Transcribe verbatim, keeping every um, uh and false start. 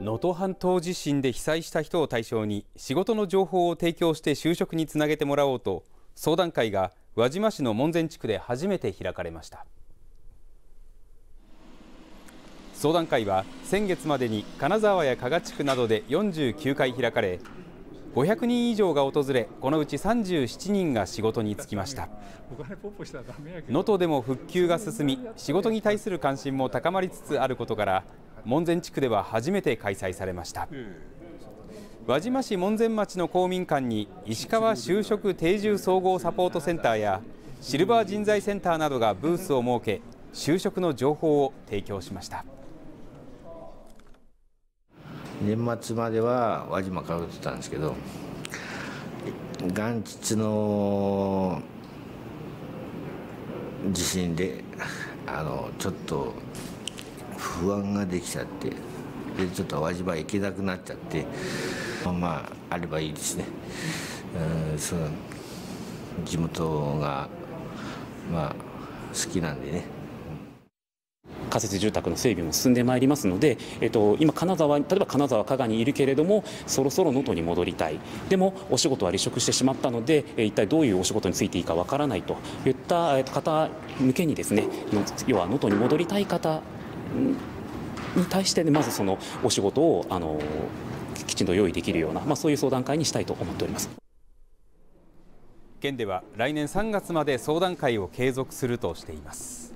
能登半島地震で被災した人を対象に仕事の情報を提供して就職につなげてもらおうと相談会が輪島市の門前地区で初めて開かれました。相談会は先月までに金沢や加賀地区などでよんじゅうきゅうかい開かれ、ごひゃくにん以上が訪れ、このうちさんじゅうななにんが仕事に就きました。能登でも復旧が進み、仕事に対する関心も高まりつつあることから門前地区では初めて開催されました。輪島市門前町の公民館に石川就職定住総合サポートセンターやシルバー人材センターなどがブースを設け、就職の情報を提供しました。年末までは輪島からってたんですけど、元日の地震であのちょっと不安ができちゃって、でちょっと輪島行けなくなっちゃって、まああればいいですね。うん、その地元がまあ好きなんでね。仮設住宅の整備も進んでまいりますので、えっと、今金沢、例えば金沢加賀にいるけれども、そろそろ能登に戻りたい、でもお仕事は離職してしまったので、一体どういうお仕事についていいかわからないといった方向けにですね、要は能登に戻りたい方に対して、ね、まずそのお仕事をあのきちんと用意できるような、まあ、そういう相談会にしたいと思っております。県では来年さんがつまで相談会を継続するとしています。